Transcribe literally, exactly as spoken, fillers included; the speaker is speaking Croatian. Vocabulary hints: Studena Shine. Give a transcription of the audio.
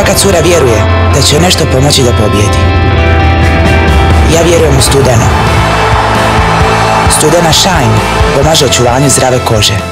Svaka cura vjeruje da će nešto pomoći da pobjedi. Ja vjerujem u Studenu. Studena Shine pomaže očuvanju zdrave kože.